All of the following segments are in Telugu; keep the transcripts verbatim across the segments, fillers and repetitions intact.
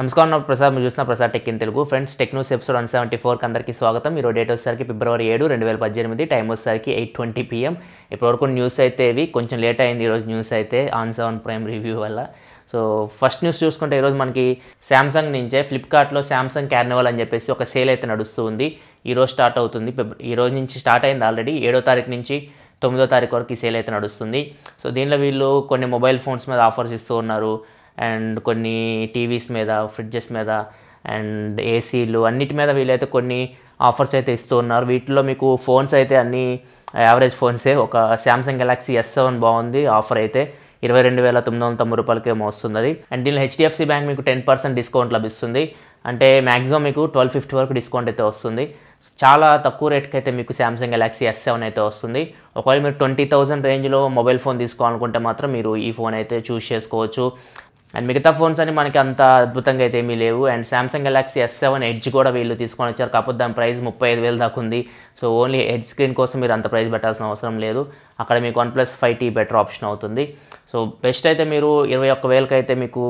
నమస్కారం, నా ప్రసాద్. మీరు చూసిన Prasad tech in Telugu. Friends, tech news episode one seventy ఫోర్కి అందరికీ స్వాగతం. ఈరోజు డేట్ వచ్చేసరికి ఫిబ్రవరి ఏడు రెండు వేల పద్దెనిమిది టైం వచ్చేసరికి ఎయిట్ ట్వంటీ పిఎం. ఇప్పటివరకు న్యూస్ అయితే ఇవి. కొంచెం లేట్ అయింది ఈరోజు న్యూస్ అయితే ఆన్ సెవెన్ ప్రైమ్ రివ్యూ వల్ల. సో ఫస్ట్ న్యూస్ చూసుకుంటే ఈరోజు మనకి శాంసంగ్ నుంచే ఫ్లిప్కార్ట్లో శాంసంగ్ కార్నివాల్ అని చెప్పేసి ఒక సేల్ అయితే నడుస్తూ ఉంది. ఈరోజు స్టార్ట్ అవుతుంది, ఈరోజు నుంచి స్టార్ట్ అయింది. ఆల్రెడీ ఏడో తారీఖు నుంచి తొమ్మిదో తారీఖు వరకు ఈ సేల్ అయితే నడుస్తుంది. సో దీనిలో వీళ్ళు కొన్ని మొబైల్ ఫోన్స్ మీద ఆఫర్స్ ఇస్తూ ఉన్నారు, అండ్ కొన్ని టీవీస్ మీద, ఫ్రిడ్జెస్ మీద, అండ్ ఏసీలు అన్నిటి మీద వీళ్ళైతే కొన్ని ఆఫర్స్ అయితే ఇస్తూ ఉన్నారు. వీటిలో మీకు ఫోన్స్ అయితే అన్నీ యావరేజ్ ఫోన్సే. ఒక శాంసంగ్ గెలాక్సీ ఎస్ సెవెన్ బాగుంది, ఆఫర్ అయితే ఇరవై రెండు వేల తొమ్మిది వందల తొమ్మిది రూపాయలకేమో వస్తుంది అది. అండ్ దీనిలో హెచ్డిఎఫ్సి బ్యాంక్ మీకు టెన్ పర్సెంట్ డిస్కౌంట్ లభిస్తుంది, అంటే మ్యాక్సిమం మీకు ట్వెల్వ్ ఫిఫ్టీ వరకు డిస్కౌంట్ అయితే వస్తుంది. చాలా తక్కువ రేట్కి అయితే మీకు శాంసంగ్ గెలాక్సీ ఎస్ సెవెన్ అయితే వస్తుంది. ఒకవేళ మీరు ట్వంటీ థౌజండ్ రేంజ్లో మొబైల్ ఫోన్ తీసుకోవాలనుకుంటే మాత్రం మీరు ఈ ఫోన్ అయితే చూస్ చేసుకోవచ్చు. అండ్ మిగతా ఫోన్స్ అని మనకి అంత అద్భుతంగా అయితే ఏమీ లేవు. And Samsung Galaxy S seven edge కూడా వీళ్ళు తీసుకొని వచ్చారు, కాకపోతే దాని ప్రైస్ ముప్పై ఐదు వేలు దాకా ఉంది. సో ఓన్లీ ఎడ్జ్ స్క్రీన్ కోసం మీరు అంత ప్రైస్ పెట్టాల్సిన అవసరం లేదు, అక్కడ మీకు OnePlus five T better option అవుతుంది. సో బెస్ట్ అయితే మీరు ఇరవై ఒక్క వేలకి అయితే మీకు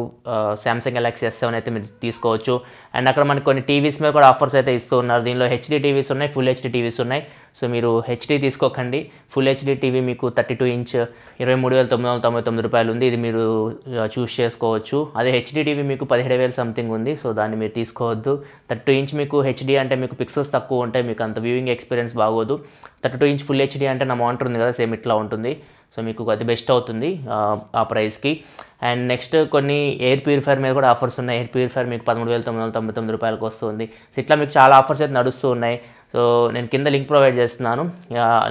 శాంసంగ్ గెలాక్సీ ఎస్ సెవెన్ అయితే మీరు తీసుకోవచ్చు. అండ్ అక్కడ మనకి కొన్ని టీవీస్ మీద కూడా ఆఫర్స్ అయితే ఇస్తూ ఉన్నారు. దీనిలో హెచ్డీ టీవీస్ ఉన్నాయి, ఫుల్ హెచ్డీ టీవీస్ ఉన్నాయి. సో మీరు హెచ్డీ తీసుకోకండి, ఫుల్ హెచ్డీ టీవీ మీకు థర్టీ టూ ఇంచ్ ఇరవై మూడు వేల తొమ్మిది వందల తొంభై తొమ్మిది రూపాయలు ఉంది, ఇది మీరు చూస్ చేసుకోవచ్చు. అదే హెచ్డీ టీవీ మీకు పదిహేడు వేలు సంథింగ్ ఉంది, సో దాన్ని మీరు తీసుకోవద్దు. థర్టీ టూ ఇంచ్ మీకు హెచ్డీ అంటే మీకు పిక్సెల్స్ తక్కువ ఉంటాయి, మీకు అంత వ్యూయింగ్ ఎక్స్పీరియన్స్ బాగోదు. Thirty two inch full HD అంటే నా మానిటర్ ఉంది కదా, సేమ్ ఇట్లా ఉంటుంది. సో మీకు అది బెస్ట్ అవుతుంది ఆ ప్రైస్కి. అండ్ నెక్స్ట్ కొన్ని ఎయిర్ ప్యూరిఫైర్ మీద కూడా ఆఫర్స్ ఉన్నాయి. ఎయిర్ ప్యూరిఫైర్ మీకు పదమూడు వేల తొమ్మిది వందల తొంభై తొమ్మిది రూపాయలకు వస్తుంది. సో ఇట్లా మీకు చాలా ఆఫర్స్ అయితే నడుస్తూ ఉన్నాయి. సో నేను కింద లింక్ ప్రొవైడ్ చేస్తున్నాను,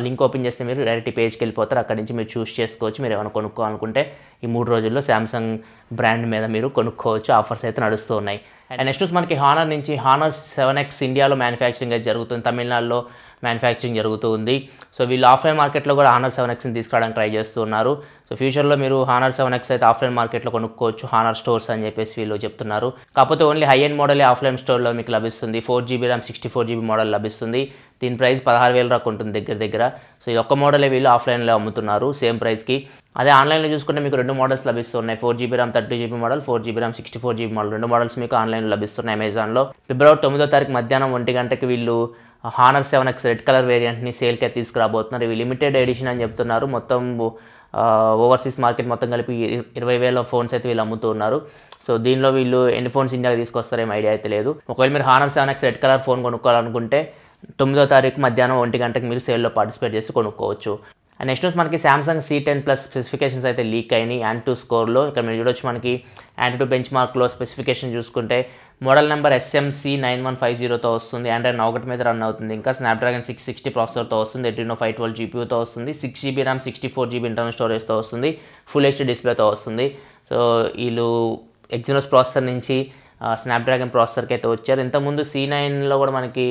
లింక్ ఓపెన్ చేస్తే మీరు డైరెక్ట్ పేజ్కి వెళ్ళిపోతారు. అక్కడి నుంచి మీరు చూస్ చేసుకోవచ్చు. మీరు ఏమైనా కొనుక్కోవాలనుకుంటే ఈ మూడు రోజుల్లో శాంసంగ్ బ్రాండ్ మీద మీరు కొనుక్కోవచ్చు, ఆఫర్స్ అయితే నడుస్తూ ఉన్నాయి. అండ్ నెక్స్ట్ మనకి హానర్ నుంచి హానర్ సెవెన్ ఎక్స్ ఇండియాలో మ్యానుఫ్యాక్చరింగ్ అయితే జరుగుతుంది, తమిళనాడులో మ్యానుఫ్యాక్చరింగ్ జరుగుతూ ఉంది. సో వీళ్ళు ఆఫ్లైన్ మార్కెట్లో కూడా హానర్ సెవెన్ ఎక్స్ని తీసుకురావడానికి ట్రై చేస్తున్నారు. సో ఫ్యూచర్లో మీరు హానర్ సెవెన్ ఎక్స్ అయితే ఆఫ్లైన్ మార్కెట్లో కొనుక్కోవచ్చు, హానర్ స్టోర్స్ అని చెప్పేసి వీళ్ళు చెప్తున్నారు. కాకపోతే ఓన్లీ హై అండ్ మోడలే ఆఫ్లైన్ స్టోర్లో మీకు లభిస్తుంది. Four GB RAM sixty four GB model లభిస్తుంది. దీని ప్రైస్ పదహారు వేల దాకా ఉంటుంది దగ్గర దగ్గర. సో ఇది ఒక్క మోడలే వీళ్ళు ఆఫ్లైన్లో అమ్ముతున్నారు సేమ్ ప్రైస్కి. అదే ఆన్లైన్లో చూసుకుంటే మీకు రెండు మోడల్స్ లభిస్తున్నాయి, four GB RAM thirty GB model, four GB RAM sixty four GB model. రెండు మోడల్స్ మీకు ఆన్లైన్లో లభిస్తున్నాయి అమెజాన్లో. ఫిబ్రవరి తొమ్మిదో తారీఖు మధ్యాహ్నం ఒంటి గంటకి వీళ్ళు Honor seven X red colour వేరియంట్ని సేల్కి తీసుకురాబోతున్నారు. ఇవి లిమిటెడ్ ఎడిషన్ అని చెప్తున్నారు. మొత్తం ఓవర్సీస్ మార్కెట్ మొత్తం కలిపి ఇరవై వేల ఫోన్స్ అయితే వీళ్ళు అమ్ముతున్నారు. సో దీనిలో వీళ్ళు ఎన్ని ఫోన్స్ ఇండియాకి తీసుకొస్తారేమో ఐడియా అయితే లేదు. ఒకవేళ మీరు Honor seven X red colour phone కొనుక్కోవాలనుకుంటే తొమ్మిదో తారీఖు మధ్యాహ్నం ఒంటి గంటకు మీరు సేల్లో పార్టిసిపేట్ చేసి కొనుక్కోవచ్చు. అండ్ నెక్స్ట్ వచ్చి మనకి Samsung C ten plus specifications అయితే లీక్ అయినాయి యాంటీ టూ స్కోర్లో. ఇక్కడ మీరు చూడొచ్చు, మనకి యాంటీ టూ బెంచ్ మార్క్లో స్పెసిఫికేషన్ చూసుకుంటే model number SMC nine one five జీరోతో వస్తుంది, ఆండ్రాయిడ్ ఒకటి మీద రన్ అవుతుంది. ఇంకా స్నాప్డ్రాగన్ సిక్స్ సిక్స్టీ ప్రాసెసర్తో వస్తుంది, అడ్రినో ఫైవ్ ట్వెల్వ్ జీపీయూతో వస్తుంది, six GB RAM sixty four GB internal స్టోరేజ్తో వస్తుంది, ఫుల్ హెచ్డీ డిస్ప్లేతో వస్తుంది. సో వీళ్ళు ఎగ్జినోస్ ప్రాసెసర్ నుంచి స్నాప్డ్రాగన్ ప్రాసెసర్కి అయితే వచ్చారు. ఇంతకుముందు సి నైన్లో కూడా మనకి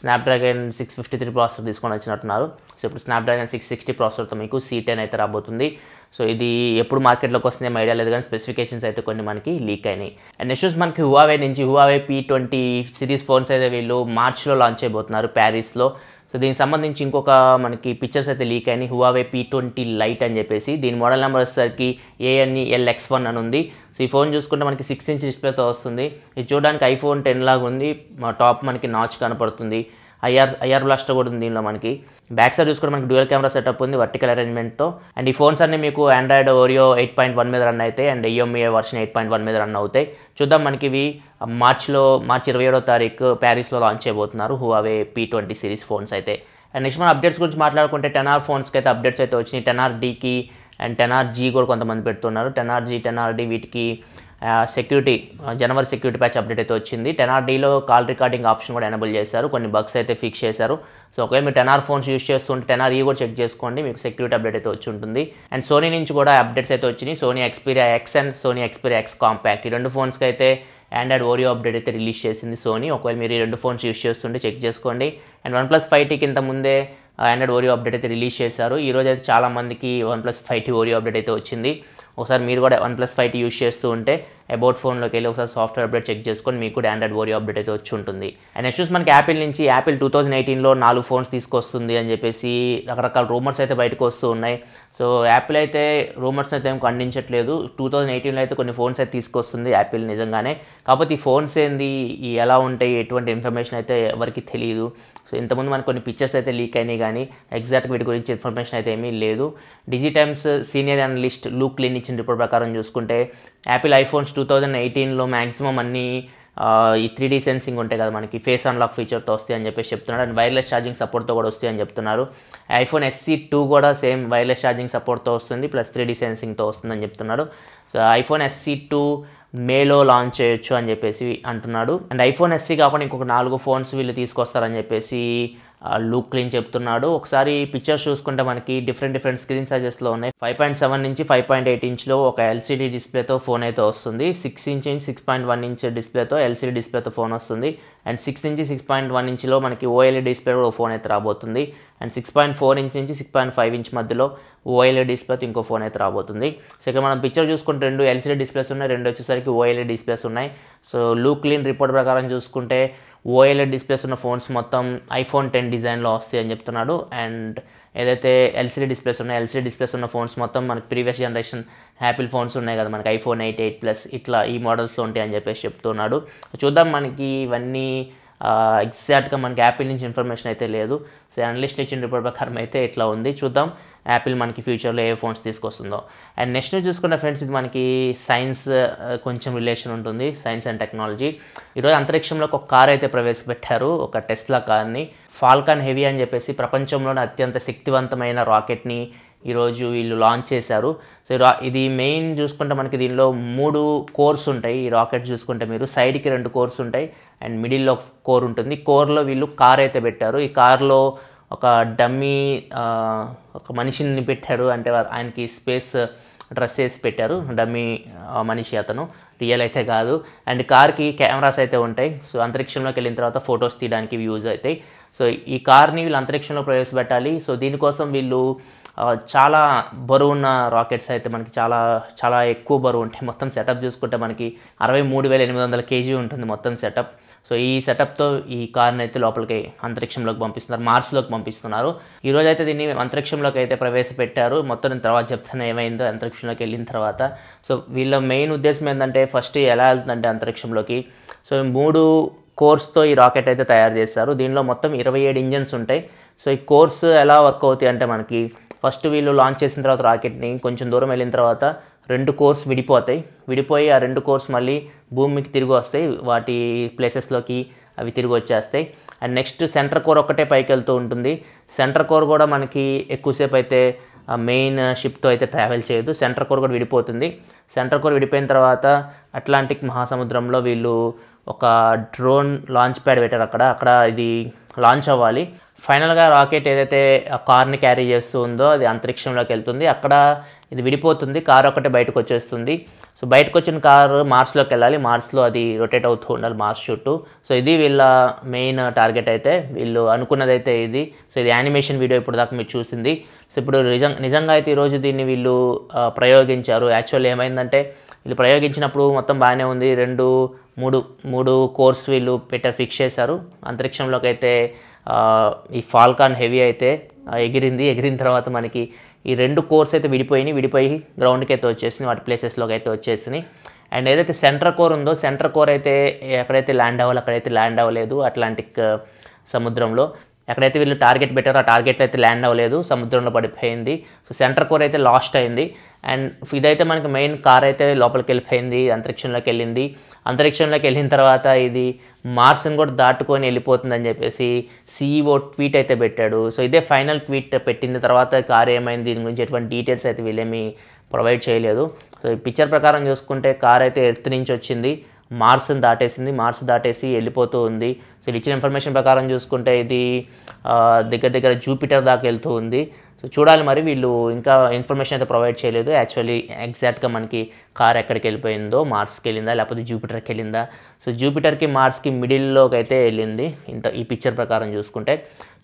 Snapdragon six fifty three processor తీసుకొని వచ్చినట్టున్నారు. సో ఇప్పుడు స్నాప్డ్రాగన్ సిక్స్ సిక్స్టీ ప్రాసెసర్తో మీకు సి టెన్ అయితే రాబోతుంది. సో ఇది ఎప్పుడు మార్కెట్లోకి వస్తుందేమో ఐడియా లేదు, కానీ స్పెసిఫికేషన్స్ అయితే కొన్ని మనకి లీక్ అయినాయి. అండ్ నెక్స్ట్ మనకి హువావే నుంచి Huawei P twenty series phones అయితే వీళ్ళు మార్చ్లో లాంచ్ అయిపోతున్నారు ప్యారిస్లో. సో దీనికి సంబంధించి ఇంకొక మనకి పిక్చర్స్ అయితే లీక్ అయినాయి, హువావే పీ ట్వంటీ లైట్ అని చెప్పేసి. దీని మోడల్ నెంబర్ వచ్చేసరికి ఏఎన్ఈఎల్ఎక్స్ వన్ అని ఉంది. సో ఈ ఫోన్ చూసుకుంటే మనకి సిక్స్ ఇంచ్ డిస్ప్లేతో వస్తుంది. ఇది చూడడానికి ఐఫోన్ టెన్ లాగా ఉంది, టాప్ మనకి నాచ్ కనపడుతుంది, ఐఆర్ ఐఆర్ బ్లాస్టర్ కూడా ఉంది దీనిలో. మనకి బ్యాక్ సైడ్ చూసుకుంటే మనకి డ్యూయల్ కెమెరా సెటప్ ఉంది వర్టికల్ అరేంజ్మెంట్తో. అండ్ ఈ ఫోన్స్ అన్ని మీకు Android Oreo eight point one మీద రన్ అవుతాయి, and EMUI version eight point one మీద రన్ అవుతాయి. చూద్దాం, మనకి ఇవి మార్చ్లో మార్చ్ ఇరవై ఏడో తారీఖు ప్యారిస్లో లాంచ్ చేయబోతున్నారు Huawei P twenty series phones అయితే. అండ్ నెక్స్ట్ మన అప్డేట్స్ గురించి మాట్లాడుకుంటే టెన్ ఆర్ ఫోన్స్కి అయితే అప్డేట్స్ అయితే వచ్చినాయి. టెన్ ఆర్ డీకి అండ్ టెన్ ఆర్ జీ కూడా కొంతమంది పెడుతున్నారు. Ten are G ten are D వీటికి సెక్యూరిటీ జనవరి సెక్యూరిటీ ప్యాచ్ అప్డేట్ అయితే వచ్చింది. టెన్ ఆర్ డీలో కాల్ రికార్డింగ్ ఆప్షన్ కూడా ఎనబుల్ చేశారు, కొన్ని బగ్స్ అయితే ఫిక్స్ చేశారు. సో ఒకవేళ మీరు టెన్ ఆర్ ఫోన్స్ యూస్ చేస్తుంటే టెన్ ఆర్ ఈ కూడా చెక్ చేసుకోండి, మీకు సెక్యూరిటీ అప్డేట్ అయితే వచ్చి ఉంటుంది. అండ్ సోనీ నుంచి కూడా అప్డేట్స్ అయితే వచ్చినాయి, Sony Xperia X and Sony Xperia X compact. ఈ రెండు ఫోన్స్కి అయితే ఆండ్రాయిడ్ ఓరియో అప్డేట్ అయితే రిలీజ్ చేసింది సోనీ. ఒకవేళ మీరు ఈ రెండు ఫోన్స్ యూస్ చేస్తుంటే చెక్ చేసుకోండి. And OnePlus five T కింద ముందే ఆండ్రాయిడ్ ఓరియో అప్డేట్ అయితే రిలీజ్ చేశారు. ఈ రోజు అయితే చాలామందికి OnePlus five T Oreo update అయితే వచ్చింది. ఒకసారి మీరు కూడా OnePlus five T use చేస్తూ ఉంటే about phone loke elli oksaari software update check cheskoni meeku Android Oreo update ayithe vachu untundi. And issues manaki Apple nunchi Apple two thousand eighteen lo four phones teesukostundi ani cheppesi రకరకాల రూమర్స్ అయితే బయటకు వస్తూ ఉన్నాయి. సో యాపిల్ అయితే రూమర్స్ అయితే ఏం ఖండించట్లేదు. టూ థౌజండ్ ఎయిటీన్లో అయితే కొన్ని ఫోన్స్ అయితే తీసుకొస్తుంది యాపిల్ నిజంగానే. కాకపోతే ఈ ఫోన్స్ ఏంది, ఈ ఎలా ఉంటాయి, ఎటువంటి ఇన్ఫర్మేషన్ అయితే ఎవరికి తెలియదు. సో ఇంతకుముందు మనకు కొన్ని పిక్చర్స్ అయితే లీక్ అయినాయి, కానీ ఎగ్జాక్ట్ వీటి గురించి ఇన్ఫర్మేషన్ అయితే ఏమీ లేదు. డిజిటైమ్స్ సీనియర్ అనలిస్ట్ లూక్ లిన్ ఇచ్చిన రిపోర్ట్ ప్రకారం చూసుకుంటే యాపిల్ ఐఫోన్స్ టూ థౌజండ్ ఎయిటీన్లో మ్యాక్సిమం అన్నీ ఈ త్రీ డీ సెన్సింగ్ ఉంటాయి కదా మనకి, ఫేస్ అన్లాక్ ఫీచర్తో వస్తాయి అని చెప్పేసి చెప్తున్నాడు. అండ్ వైర్లెస్ ఛార్జింగ్ సపోర్ట్తో కూడా వస్తాయి అని చెప్తున్నారు. ఐఫోన్ ఎస్సీ టూ కూడా సేమ్ వైర్లెస్ ఛార్జింగ్ సపోర్ట్తో వస్తుంది, ప్లస్ త్రీ డీ సెన్సింగ్తో వస్తుందని చెప్తున్నారు. సో ఐఫోన్ ఎస్సీ టూ మేలో లాంచ్ చేయొచ్చు అని చెప్పేసి అంటున్నాడు. అండ్ ఐఫోన్ ఎస్సీ కాకుండా ఇంకొక నాలుగు ఫోన్స్ వీళ్ళు తీసుకొస్తారని చెప్పేసి లూక్ లిన్ చెప్తున్నాడు. ఒకసారి పిక్చర్స్ చూసుకుంటే మనకి డిఫరెంట్ డిఫరెంట్ స్క్రీన్ సైజెస్లో ఉన్నాయి. ఫైవ్ పాయింట్ సెవెన్ నుంచి ఫైవ్ పాయింట్ ఎయిట్ ఇంచ్లో ఒక ఎల్సీడీ డిస్ప్లేతో ఫోన్ అయితే వస్తుంది. సిక్స్ ఇంచ్ నుంచి సిక్స్ పాయింట్ వన్ ఇంచ్ డిస్ప్లేతో ఎల్సీడీ డిస్ప్లేతో ఫోన్ వస్తుంది. అండ్ సిక్స్ నుంచి సిక్స్ పాయింట్ వన్ ఇంచ్లో మనకి ఓఎల్ఈ డిస్ప్లే కూడా ఫోన్ అయితే రాబోతుంది. And six point four inch నుంచి సిక్స్ పాయింట్ ఫైవ్ ఇంచ్ మధ్యలో ఓఎల్ఈ డిస్ప్లేతో ఇంకో ఫోన్ అయితే రాబోతుంది. సో ఇక్కడ మనం పిక్చర్ చూసుకుంటే రెండు ఎల్సీడీ డిస్ప్లేస్ ఉన్నాయి, రెండు వచ్చేసరికి ఓఎల్ఈ డిస్ప్లేస్ ఉన్నాయి. సో లూక్ లిన్ రిపోర్ట్ ప్రకారం చూసుకుంటే ఓఎల్ఈ డిస్ప్లేస్ ఉన్న ఫోన్స్ మొత్తం ఐఫోన్ టెన్ డిజైన్లో వస్తాయి అని చెప్తున్నాడు. అండ్ ఏదైతే ఎల్సీడీ డిస్ప్లేస్ ఉన్నాయి, ఎల్సీడీ డిస్ప్లేస్ ఉన్న ఫోన్స్ మొత్తం మనకి ప్రీవియస్ జనరేషన్ యాపిల్ ఫోన్స్ ఉన్నాయి కదా మనకి, ఐఫోన్ ఎయిట్ ఎయిట్ ప్లస్ ఇట్లా ఈ మోడల్స్లో ఉంటాయి అని చెప్పేసి చెప్తున్నాడు. చూద్దాం, మనకి ఇవన్నీ ఎగ్జాక్ట్గా మనకి యాపిల్ నుంచి ఇన్ఫర్మేషన్ అయితే లేదు. సో అనలిస్ట్ ఇచ్చిన రిపోర్ట్ ప్రకారం అయితే ఇట్లా ఉంది. చూద్దాం యాపిల్ మనకి ఫ్యూచర్లో ఏ ఫోన్స్ తీసుకొస్తుందో. అండ్ నెక్స్ట్ చూసుకున్న ఫ్రెండ్స్, ఇది మనకి సైన్స్ కొంచెం రిలేషన్ ఉంటుంది, సైన్స్ అండ్ టెక్నాలజీ. ఈరోజు అంతరిక్షంలో ఒక కార్ అయితే ప్రవేశపెట్టారు, ఒక టెస్లా కార్ని. ఫాల్కన్ హెవీ అని చెప్పేసి ప్రపంచంలోనే అత్యంత శక్తివంతమైన రాకెట్ని ఈరోజు వీళ్ళు లాంచ్ చేశారు. సో ఇది మెయిన్ చూసుకుంటే మనకి దీనిలో మూడు కోర్స్ ఉంటాయి. ఈ రాకెట్ చూసుకుంటే మీరు సైడ్కి రెండు కోర్స్ ఉంటాయి, అండ్ మిడిల్లో కోర్ ఉంటుంది. కోర్లో వీళ్ళు కార్ అయితే పెట్టారు. ఈ కార్లో ఒక డమ్మీ ఒక మనిషిని పెట్టారు, అంటే ఆయనకి స్పేస్ డ్రెస్ వేసి పెట్టారు. డమ్మీ మనిషి అతను, రియల్ అయితే కాదు. అండ్ కార్కి కెమెరాస్ అయితే ఉంటాయి. సో అంతరిక్షంలోకి వెళ్ళిన తర్వాత ఫొటోస్ తీయడానికి యూజ్ అవుతాయి. సో ఈ కార్ని వీళ్ళు అంతరిక్షంలో ప్రవేశపెట్టాలి. సో దీనికోసం వీళ్ళు చాలా బరువు ఉన్న రాకెట్స్ అయితే మనకి చాలా చాలా ఎక్కువ బరువు ఉంటాయి. మొత్తం సెటప్ చూసుకుంటే మనకి అరవై మూడు వేల ఎనిమిది వందల కేజీ ఉంటుంది మొత్తం సెటప్. సో ఈ సెటప్తో ఈ కార్ని అయితే లోపలికి అంతరిక్షంలోకి పంపిస్తున్నారు, మార్స్లోకి పంపిస్తున్నారు. ఈరోజు అయితే దీన్ని అంతరిక్షంలోకి అయితే ప్రవేశపెట్టారు. మొత్తం నేను తర్వాత చెప్తాను ఏమైందో అంతరిక్షంలోకి వెళ్ళిన తర్వాత. సో వీళ్ళ మెయిన్ ఉద్దేశం ఏంటంటే, ఫస్ట్ ఎలా వెళ్తుందంటే అంతరిక్షంలోకి, సో మూడు కోర్స్తో ఈ రాకెట్ అయితే తయారు చేస్తారు. దీనిలో మొత్తం ఇరవై ఏడు ఇంజన్స్ ఉంటాయి. సో ఈ కోర్స్ ఎలా వర్క్ అవుతాయి అంటే, మనకి ఫస్ట్ వీళ్ళు లాంచ్ చేసిన తర్వాత రాకెట్ని కొంచెం దూరం వెళ్ళిన తర్వాత రెండు కోర్స్ విడిపోతాయి. విడిపోయి ఆ రెండు కోర్స్ మళ్ళీ భూమికి తిరిగి వస్తాయి, వాటి ప్లేసెస్లోకి అవి తిరిగి వచ్చేస్తాయి. అండ్ నెక్స్ట్ సెంటర్ కోర్ ఒక్కటే పైకి వెళ్తూ ఉంటుంది. సెంటర్ కోర్ కూడా మనకి ఎక్కువసేపు అయితే మెయిన్ షిప్తో అయితే ట్రావెల్ చేయదు. సెంటర్ కోర్ కూడా విడిపోతుంది. సెంటర్ కోర్ విడిపోయిన తర్వాత అట్లాంటిక్ మహాసముద్రంలో వీళ్ళు ఒక డ్రోన్ లాంచ్ ప్యాడ్ పెట్టారు. అక్కడ అక్కడ ఇది లాంచ్ అవ్వాలి. ఫైనల్గా రాకెట్ ఏదైతే కార్ని క్యారీ చేస్తూ ఉందో అది అంతరిక్షంలోకి వెళ్తుంది. అక్కడ ఇది విడిపోతుంది, కారు ఒకటే బయటకు వచ్చేస్తుంది. సో బయటకు వచ్చిన కారు మార్స్లోకి వెళ్ళాలి, మార్స్లో అది రొటేట్ అవుతూ ఉండాలి మార్స్ చుట్టూ. సో ఇది వీళ్ళ మెయిన్ టార్గెట్ అయితే, వీళ్ళు అనుకున్నదైతే ఇది. సో ఇది యానిమేషన్ వీడియో ఇప్పుడు దాకా మీరు చూసింది. సో ఇప్పుడు నిజం నిజంగా అయితే ఈరోజు దీన్ని వీళ్ళు ప్రయోగించారు. యాక్చువల్లీ ఏమైందంటే, వీళ్ళు ప్రయోగించినప్పుడు మొత్తం బాగానే ఉంది. రెండు మూడు మూడు కోర్స్ వీళ్ళు పెట్టారు, ఫిక్స్ చేశారు. అంతరిక్షంలోకి అయితే ఈ ఫాల్కాన్ హెవీ అయితే ఎగిరింది. ఎగిరిన తర్వాత మనకి ఈ రెండు కోర్స్ అయితే విడిపోయినాయి, విడిపోయి గ్రౌండ్కి అయితే వచ్చేసింది, వాటి ప్లేసెస్లోకి అయితే వచ్చేసినాయి. అండ్ ఏదైతే సెంటర్ కోర్ ఉందో, సెంటర్ కోర్ అయితే ఎక్కడైతే ల్యాండ్ అవ్వాలి అక్కడైతే ల్యాండ్ అవ్వలేదు. అట్లాంటిక్ సముద్రంలో ఎక్కడైతే వీళ్ళు టార్గెట్ పెట్టారో ఆ టార్గెట్లో అయితే ల్యాండ్ అవ్వలేదు, సముద్రంలో పడిపోయింది. సో సెంటర్ కోర్ అయితే లాస్ట్ అయింది. అండ్ ఇదైతే మనకి మెయిన్ కార్ అయితే లోపలికి వెళ్ళిపోయింది, అంతరిక్షంలోకి వెళ్ళింది. అంతరిక్షంలోకి వెళ్ళిన తర్వాత ఇది మార్స్ని కూడా దాటుకొని వెళ్ళిపోతుందని చెప్పేసి సీఈఓ ట్వీట్ అయితే పెట్టాడు. సో ఇదే ఫైనల్ ట్వీట్ పెట్టిన తర్వాత కార్ ఏమైంది, దీని గురించి ఎటువంటి డీటెయిల్స్ అయితే వీళ్ళేమీ ప్రొవైడ్ చేయలేదు. సో ఈ పిక్చర్ ప్రకారం చూసుకుంటే కార్ అయితే ఎర్త్ నుంచి వచ్చింది, మార్స్ని దాటేసింది, మార్స్ దాటేసి వెళ్ళిపోతూ ఉంది. సో ఇచ్చిన ఇన్ఫర్మేషన్ ప్రకారం చూసుకుంటే ఇది దగ్గర దగ్గర జూపిటర్ దాకా వెళ్తూ ఉంది. సో చూడాలి మరి, వీళ్ళు ఇంకా ఇన్ఫర్మేషన్ అయితే ప్రొవైడ్ చేయలేదు. యాక్చువల్లీ ఎగ్జాక్ట్గా మనకి కార్ ఎక్కడికి వెళ్ళిపోయిందో, మార్స్కి వెళ్ళిందా లేకపోతే జూపిటర్కి వెళ్ళిందా. సో జూపిటర్కి మార్స్కి మిడిల్లోకి అయితే వెళ్ళింది ఇంత ఈ పిక్చర్ ప్రకారం చూసుకుంటే.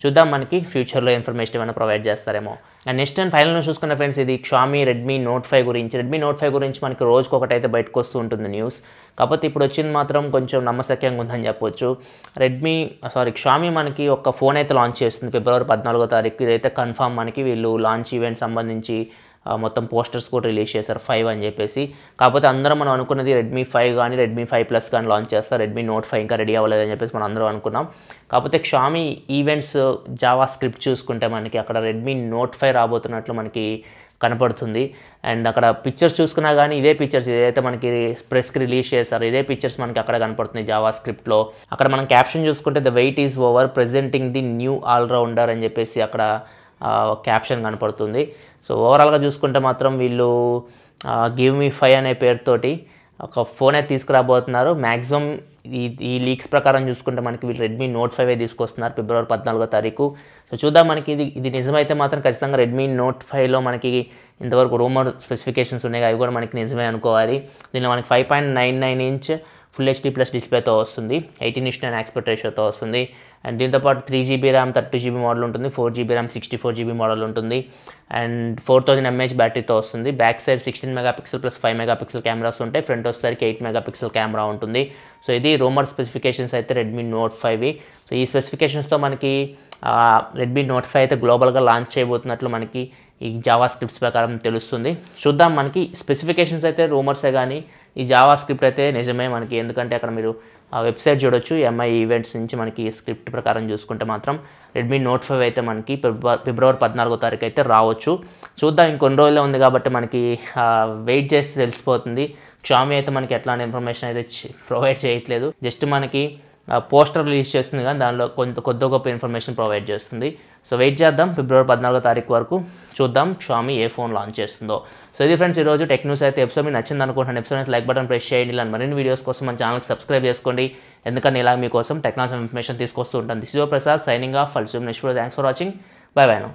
చూద్దాం మనకి ఫ్యూచర్లో ఇన్ఫర్మేషన్ ఏమైనా ప్రొవైడ్ చేస్తారేమో. And next and final news చూసుకున్న ఫ్రెండ్స్, ఇది Xiaomi Redmi Note ఫైవ్ గురించి. Redmi Note ఫైవ్ గురించి మనకి రోజుకి ఒకటైతే బయటకు వస్తూ ఉంటుంది న్యూస్. కాకపోతే ఇప్పుడు వచ్చింది మాత్రం కొంచెం నమ్మశక్యంగా ఉందని చెప్పొచ్చు. Redmi సారీ Xiaomi మనకి ఒక ఫోన్ అయితే లాంచ్ చేస్తుంది ఫిబ్రవరి పద్నాలుగో తారీఖు. ఇదైతే కన్ఫర్మ్, మనకి వీళ్ళు లాంచ్ ఈవెంట్ సంబంధించి మొత్తం పోస్టర్స్ కూడా రిలీజ్ చేశారు ఫైవ్ అని చెప్పేసి. కాకపోతే అందరం మనం అనుకున్నది రెడ్మీ ఫైవ్ కానీ రెడ్మీ ఫైవ్ ప్లస్ కానీ లాంచ్ చేస్తారు, రెడ్మీ నోట్ ఫైవ్ ఇంకా రెడీ అవ్వలేదని చెప్పేసి మనం అందరం అనుకున్నాం. కాకపోతే షామీ ఈవెంట్స్ జావా స్క్రిప్ట్ చూసుకుంటే మనకి అక్కడ రెడ్మీ నోట్ ఫైవ్ రాబోతున్నట్లు మనకి కనపడుతుంది. అండ్ అక్కడ పిక్చర్స్ చూసుకున్నా కానీ ఇదే పిక్చర్స్ ఏదైతే మనకి ప్రెస్కి రిలీజ్ చేస్తారో ఇదే పిక్చర్స్ మనకి అక్కడ కనపడుతుంది జావా స్క్రిప్ట్లో. అక్కడ మనం క్యాప్షన్ చూసుకుంటే the wait is over presenting the new allrounder అని చెప్పేసి అక్కడ క్యాప్షన్ కనపడుతుంది. సో ఓవరాల్గా చూసుకుంటే మాత్రం వీళ్ళు గివ్ మీ ఫైవ్ అనే పేరుతోటి ఒక ఫోన్ అయితే తీసుకురాబోతున్నారు. మ్యాక్సిమం ఈ ఈ లీక్స్ ప్రకారం చూసుకుంటే మనకి వీళ్ళు రెడ్మీ నోట్ ఫైవ్ తీసుకొస్తున్నారు ఫిబ్రవరి పద్నాలుగో తారీఖు. సో చూద్దాం, మనకి ఇది ఇది నిజమైతే మాత్రం ఖచ్చితంగా రెడ్మీ నోట్ ఫైవ్లో మనకి ఇంతవరకు రూమర్ స్పెసిఫికేషన్స్ ఉన్నాయి, అవి కూడా మనకి నిజమే అనుకోవాలి. దీనిలో మనకి five point nine nine inch full HD plus డిస్ప్లేతో వస్తుంది, ఎయిటీన్ ఇష్ నైన్ ఆస్పెక్ట్ రేషియోతో వస్తుంది. అండ్ దీంతోపాటు three GB RAM thirty GB model ఉంటుంది, four GB RAM sixty four GB model ఉంటుంది. అండ్ ఫోర్ థౌజండ్ ఎంఏహెచ్ బ్యాటరీతో వస్తుంది. Back side sixteen megapixel plus five megapixel cameras ఉంటాయి, ఫ్రంట్ వచ్చేసరికి ఎయిట్ మెగా పిక్సెల్ కెమెరా ఉంటుంది. సో ఇది రూమర్ స్పెసిఫికేషన్స్ అయితే రెడ్మీ నోట్ ఫైవ్. సో ఈ స్పెసిఫికేషన్స్తో మనకి రెడ్మీ నోట్ ఫైవ్ అయితే గ్లోబల్గా లాంచ్ చేయబోతున్నట్లు మనకి ఈ జావా స్క్రిప్ట్స్ ప్రకారం తెలుస్తుంది. చూద్దాం, మనకి స్పెసిఫికేషన్స్ అయితే రూమర్సే కానీ ఈ జావా స్క్రిప్ట్ అయితే నిజమే మనకి, ఎందుకంటే అక్కడ మీరు వెబ్సైట్ చూడొచ్చు ఎంఐ ఈవెంట్స్ నుంచి మనకి స్క్రిప్ట్ ప్రకారం చూసుకుంటే మాత్రం రెడ్మీ నోట్ ఫైవ్ అయితే మనకి ఫిబ్రవరి పద్నాలుగో తారీఖు అయితే రావచ్చు. చూద్దాం, ఇంకొన్ని రోజుల్లో ఉంది కాబట్టి మనకి వెయిట్ చేస్తే తెలిసిపోతుంది. షామీ అయితే మనకి ఎట్లాంటి ఇన్ఫర్మేషన్ అయితే ప్రొవైడ్ చేయట్లేదు, జస్ట్ మనకి పోస్టర్ రిలీజ్ చేస్తుంది కానీ దానిలో కొంత కొద్ది గొప్ప ఇన్ఫర్మేషన్ ప్రొవైడ్ చేస్తుంది. సో వెయిట్ చేద్దాం, ఫిబ్రవరి పద్నాలుగో తారీఖు వరకు చూద్దాం షామీ ఏ ఫోన్ లాంచ్ చేస్తుందో. సో ఇది ఫ్రెండ్స్ ఈరోజు టెక్ న్యూస్ అయితే ఎపిసోడ్. మీకు నచ్చింది అనుకుంటున్నాను ఎపిసోడ్ లైక్ బటన్ ప్రెస్ చేయండి. ఇలా మరిన్ని వీడియోస్ కోసం మన ఛానల్కి సబ్స్క్రైబ్ చేసుకోండి, ఎందుకంటే ఇలా మీకోసం టెక్నాలజీ ఇన్ఫర్మేషన్ తీసుకొస్తూ ఉంటాను. This is your Prasad signing off. ఫల్ సూమ్ next video. Thanks for watching. Bye bye now.